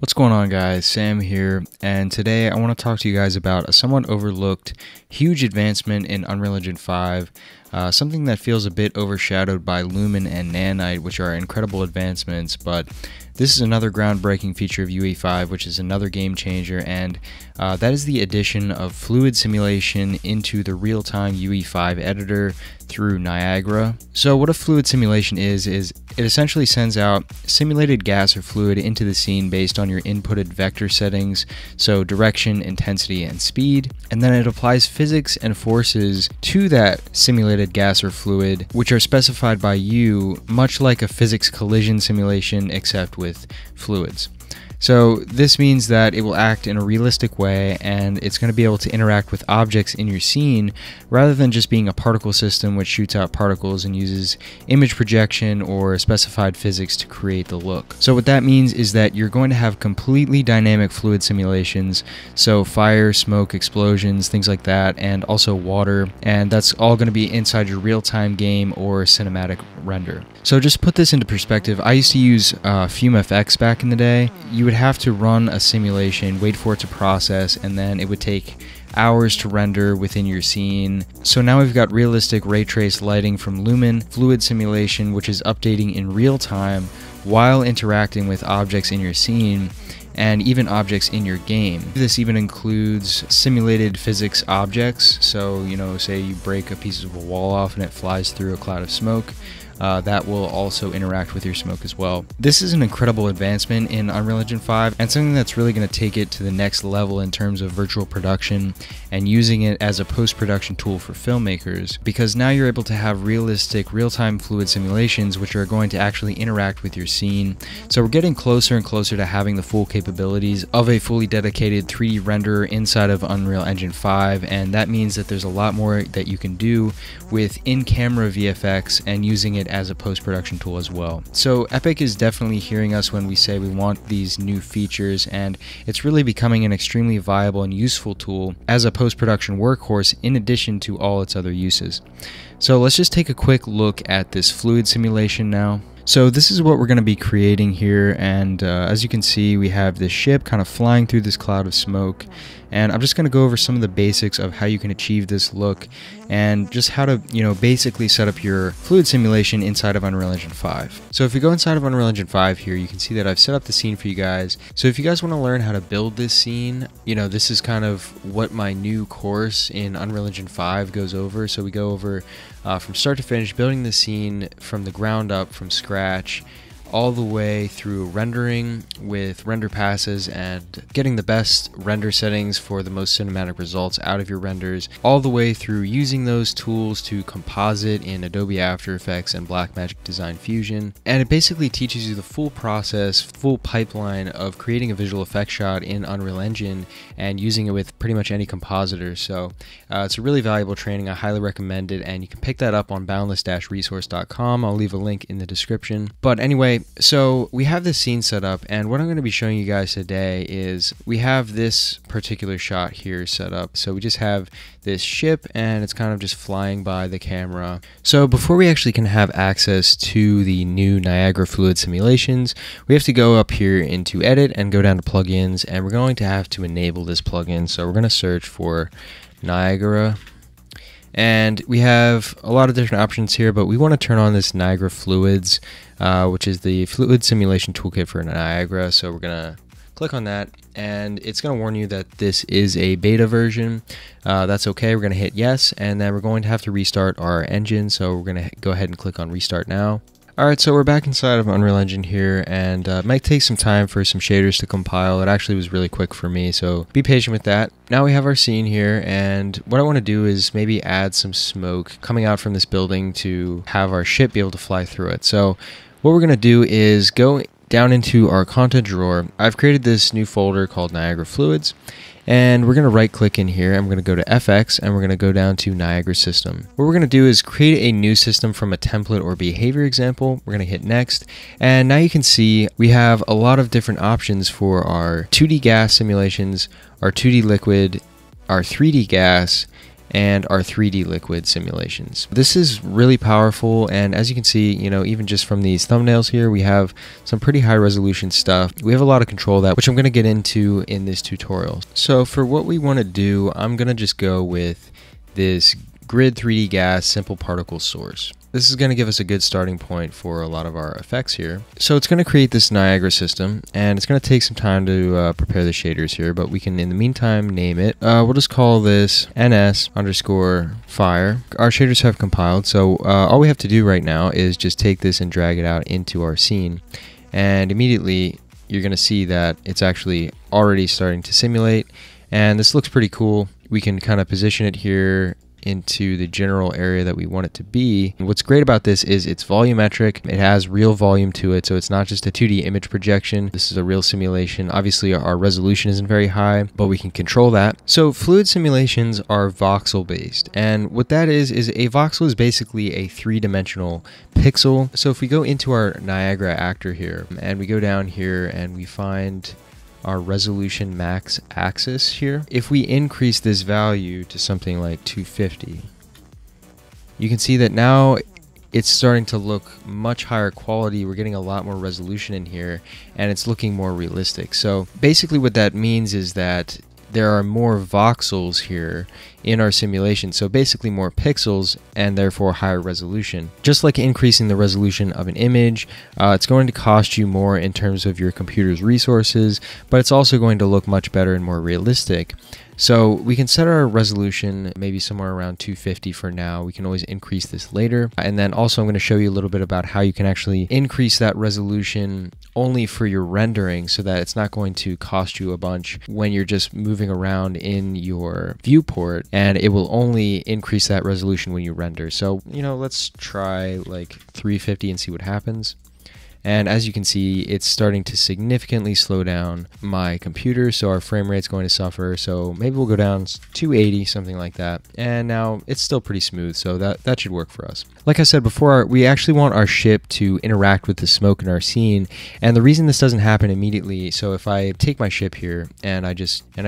What's going on, guys? Sam here, and today I want to talk to you guys about a somewhat overlooked huge advancement in Unreal Engine 5, something that feels a bit overshadowed by Lumen and Nanite, which are incredible advancements, but this is another groundbreaking feature of UE5, which is another game changer, and that is the addition of fluid simulation into the real-time UE5 editor through Niagara. So what a fluid simulation is it essentially sends out simulated gas or fluid into the scene based on your inputted vector settings, so direction, intensity, and speed, and then it applies physics and forces to that simulated gas or fluid, which are specified by you, much like a physics collision simulation, except with fluids. So this means that it will act in a realistic way, and it's going to be able to interact with objects in your scene rather than just being a particle system which shoots out particles and uses image projection or specified physics to create the look. So what that means is that you're going to have completely dynamic fluid simulations, so fire, smoke, explosions, things like that, and also water, and that's all going to be inside your real-time game or cinematic render. So just put this into perspective, I used to use FumeFX back in the day. You would have to run a simulation, wait for it to process, and then it would take hours to render within your scene. So now we've got realistic ray trace lighting from Lumen, fluid simulation which is updating in real time while interacting with objects in your scene, and even objects in your game. This even includes simulated physics objects, so say you break a piece of a wall off and it flies through a cloud of smoke, that will also interact with your smoke as well. This is an incredible advancement in Unreal Engine 5 and something that's really going to take it to the next level in terms of virtual production and using it as a post-production tool for filmmakers, because now you're able to have realistic real-time fluid simulations which are going to actually interact with your scene. So we're getting closer and closer to having the full capabilities of a fully dedicated 3D renderer inside of Unreal Engine 5, and that means that there's a lot more that you can do with in-camera VFX and using it as a post-production tool as well. So Epic is definitely hearing us when we say we want these new features, and it's really becoming an extremely viable and useful tool as a post-production workhorse in addition to all its other uses. So let's just take a quick look at this fluid simulation now. So this is what we're going to be creating here, and as you can see, we have this ship kind of flying through this cloud of smoke, and I'm just going to go over some of the basics of how you can achieve this look and just how to basically set up your fluid simulation inside of Unreal Engine 5. So if you go inside of Unreal Engine 5 here, you can see that I've set up the scene for you guys. So if you guys want to learn how to build this scene, this is kind of what my new course in Unreal Engine 5 goes over. So we go over from start to finish, building the scene from the ground up, from scratch, all the way through rendering with render passes and getting the best render settings for the most cinematic results out of your renders, all the way through using those tools to composite in Adobe After Effects and Blackmagic Design Fusion. And it basically teaches you the full process, full pipeline of creating a visual effects shot in Unreal Engine and using it with pretty much any compositor. So it's a really valuable training. I highly recommend it, and you can pick that up on boundless-resource.com. I'll leave a link in the description. But anyway, so we have this scene set up, and what I'm going to be showing you guys today is we have this particular shot here set up. So we just have this ship, and it's kind of just flying by the camera. So before we actually can have access to the new Niagara fluid simulations, we have to go up here into edit and go down to plugins, and we're going to have to enable this plugin. So we're going to search for Niagara. And we have a lot of different options here, but we want to turn on this Niagara Fluids, which is the fluid simulation toolkit for Niagara. So we're going to click on that, and it's going to warn you that this is a beta version. That's okay. We're going to hit yes, and then we're going to have to restart our engine. So we're going to go ahead and click on restart now. Alright, so we're back inside of Unreal Engine here, and it might take some time for some shaders to compile. It actually was really quick for me, so be patient with that. Now we have our scene here, and what I want to do is maybe add some smoke coming out from this building to have our ship be able to fly through it. So what we're going to do is go down into our content drawer. I've created this new folder called Niagara Fluids, and we're going to right click in here. I'm going to go to FX, and we're going to go down to Niagara System. What we're going to do is create a new system from a template or behavior example. We're going to hit next, and now you can see we have a lot of different options for our 2D gas simulations, our 2D liquid, our 3D gas, and our 3D liquid simulations. This is really powerful, and as you can see, you know, even just from these thumbnails here, we have some pretty high resolution stuff. We have a lot of control of that, which I'm going to get into in this tutorial. So for what we want to do, I'm going to just go with this grid 3D gas simple particle source. This is going to give us a good starting point for a lot of our effects here. So it's going to create this Niagara system, and it's going to take some time to prepare the shaders here, but we can in the meantime name it. We'll just call this NS_fire. Our shaders have compiled, so all we have to do right now is just take this and drag it out into our scene, and immediately you're going to see that it's actually already starting to simulate, and this looks pretty cool. We can kind of position it here into the general area that we want it to be. And what's great about this is it's volumetric. It has real volume to it, so it's not just a 2D image projection. This is a real simulation. Obviously, our resolution isn't very high, but we can control that. So fluid simulations are voxel-based, and what that is a voxel is basically a three-dimensional pixel. So if we go into our Niagara actor here, and we go down here and we find our resolution max axis here. If we increase this value to something like 250, you can see that now it's starting to look much higher quality. We're getting a lot more resolution in here, and it's looking more realistic. So basically what that means is that there are more voxels here in our simulation, so basically more pixels and therefore higher resolution. Just like increasing the resolution of an image, it's going to cost you more in terms of your computer's resources, but it's also going to look much better and more realistic. So we can set our resolution maybe somewhere around 250 for now. We can always increase this later. And then also I'm going to show you a little bit about how you can actually increase that resolution only for your rendering, so that it's not going to cost you a bunch when you're just moving around in your viewport, and it will only increase that resolution when you render. So, you know, let's try like 350 and see what happens. And as you can see, it's starting to significantly slow down my computer, so our frame rate's going to suffer. So maybe we'll go down 280, something like that. And now it's still pretty smooth, so that should work for us. Like I said before, we actually want our ship to interact with the smoke in our scene. And the reason this doesn't happen immediately, so if I take my ship here and I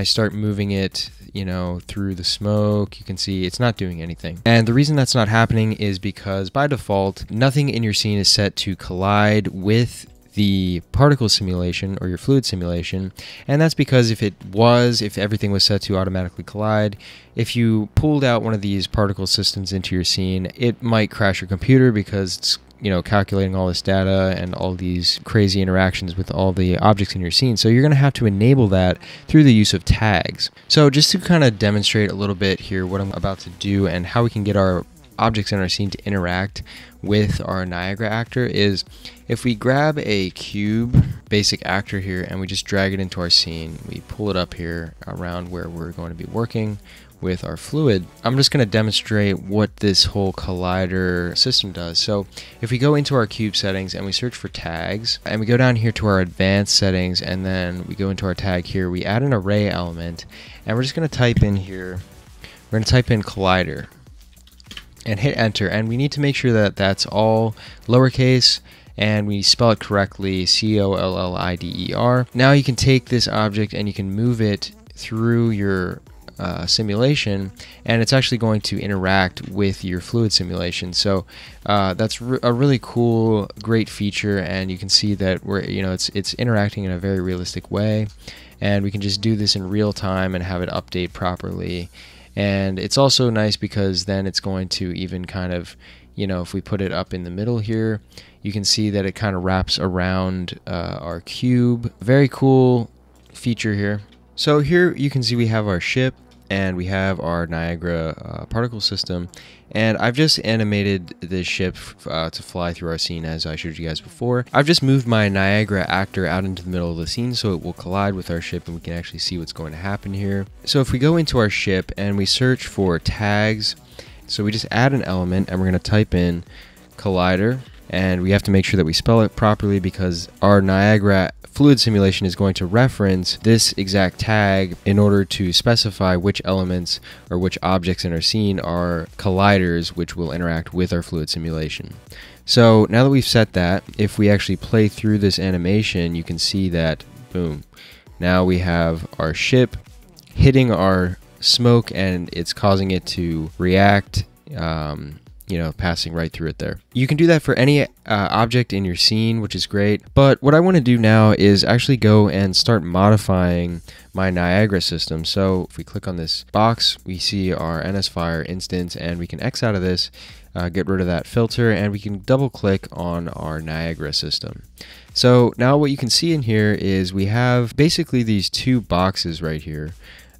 start moving it, you know, through the smoke, you can see it's not doing anything. And the reason that's not happening is because by default, nothing in your scene is set to collide with the particle simulation or your fluid simulation, and that's because if everything was set to automatically collide, if you pulled out one of these particle systems into your scene, it might crash your computer because it's, you know, calculating all this data and all these crazy interactions with all the objects in your scene. So you're going to have to enable that through the use of tags. So just to kind of demonstrate a little bit here what I'm about to do and how we can get our objects in our scene to interact with our Niagara actor is if we grab a cube basic actor here and we just drag it into our scene, we pull it up here around where we're going to be working with our fluid. I'm just going to demonstrate what this whole collider system does. So if we go into our cube settings and we search for tags and we go down here to our advanced settings and then we go into our tag here, we add an array element, and we're just going to type in here, we're going to type in collider and hit enter, and we need to make sure that that's all lowercase and we spell it correctly, C-O-L-L-I-D-E-R. Now you can take this object and you can move it through your simulation, and it's actually going to interact with your fluid simulation. So that's a really cool, great feature, and you can see that we're, you know, it's interacting in a very realistic way, and we can just do this in real time and have it update properly. And it's also nice because then it's going to even kind of, you know, if we put it up in the middle here, you can see that it kind of wraps around our cube. Very cool feature here. So here you can see we have our ship and we have our Niagara particle system. And I've just animated this ship to fly through our scene as I showed you guys before. I've just moved my Niagara actor out into the middle of the scene so it will collide with our ship and we can actually see what's going to happen here. So if we go into our ship and we search for tags, so we just add an element and we're going to type in collider, and we have to make sure that we spell it properly because our Niagara fluid simulation is going to reference this exact tag in order to specify which elements or which objects in our scene are colliders, which will interact with our fluid simulation. So now that we've set that, if we actually play through this animation, you can see that, boom, now we have our ship hitting our smoke and it's causing it to react, you know, passing right through it there. You can do that for any object in your scene, which is great. But what I want to do now is actually go and start modifying my Niagara system. So if we click on this box, we see our NSFire instance, and we can X out of this, get rid of that filter, and we can double click on our Niagara system. So now what you can see in here is we have basically these two boxes right here.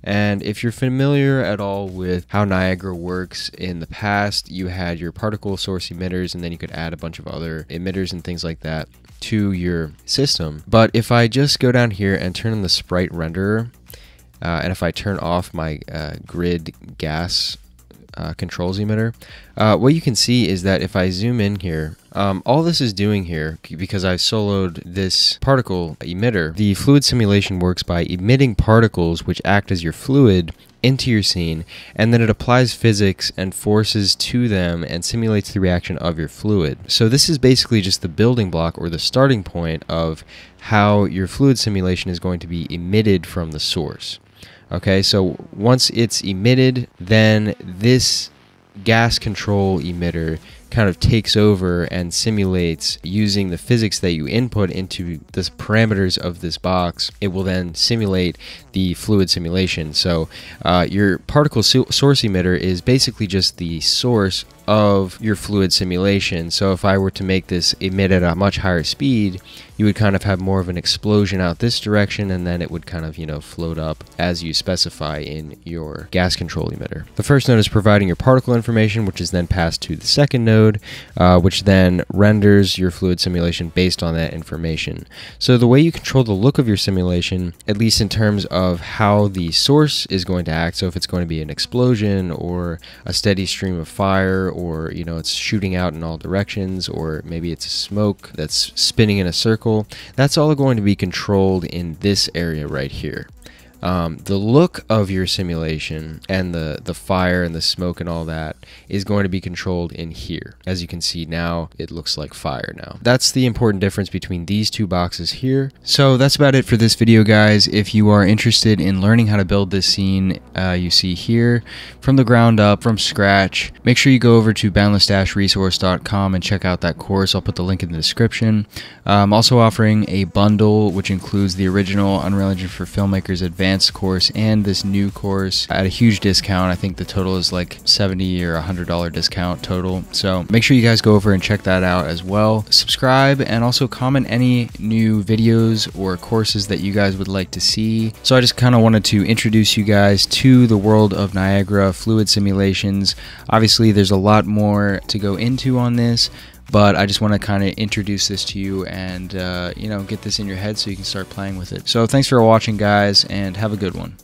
And if you're familiar at all with how Niagara works, in the past, you had your particle source emitters, and then you could add a bunch of other emitters and things like that to your system. But if I just go down here and turn on the sprite renderer, and if I turn off my grid gas controls emitter, what you can see is that if I zoom in here, all this is doing here, because I've soloed this particle emitter, the fluid simulation works by emitting particles which act as your fluid into your scene, and then it applies physics and forces to them and simulates the reaction of your fluid. So this is basically just the building block or the starting point of how your fluid simulation is going to be emitted from the source. Okay, so once it's emitted, then this gas control emitter kind of takes over and simulates using the physics that you input into the parameters of this box. It will then simulate the fluid simulation. So your particle source emitter is basically just the source of your fluid simulation. So if I were to make this emit at a much higher speed, you would kind of have more of an explosion out this direction, and then it would kind of, you know, float up as you specify in your gas control emitter. The first node is providing your particle information, which is then passed to the second node, which then renders your fluid simulation based on that information. So the way you control the look of your simulation, at least in terms of how the source is going to act, so if it's going to be an explosion or a steady stream of fire, or, you know, it's shooting out in all directions, or maybe it's smoke that's spinning in a circle, that's all going to be controlled in this area right here. The look of your simulation and the fire and the smoke and all that is going to be controlled in here. As you can see now, it looks like fire now. That's the important difference between these two boxes here. So that's about it for this video, guys. If you are interested in learning how to build this scene you see here from the ground up, from scratch, make sure you go over to boundless-resource.com and check out that course. I'll put the link in the description. I'm also offering a bundle, which includes the original Unreal Engine for Filmmakers Advanced course and this new course at a huge discount. I think the total is like $70 or $100 discount total. So make sure you guys go over and check that out as well. Subscribe and also comment any new videos or courses that you guys would like to see. So I just kind of wanted to introduce you guys to the world of Niagara fluid simulations. Obviously, there's a lot more to go into on this, but I just want to kind of introduce this to you and, you know, get this in your head so you can start playing with it. So thanks for watching, guys, and have a good one.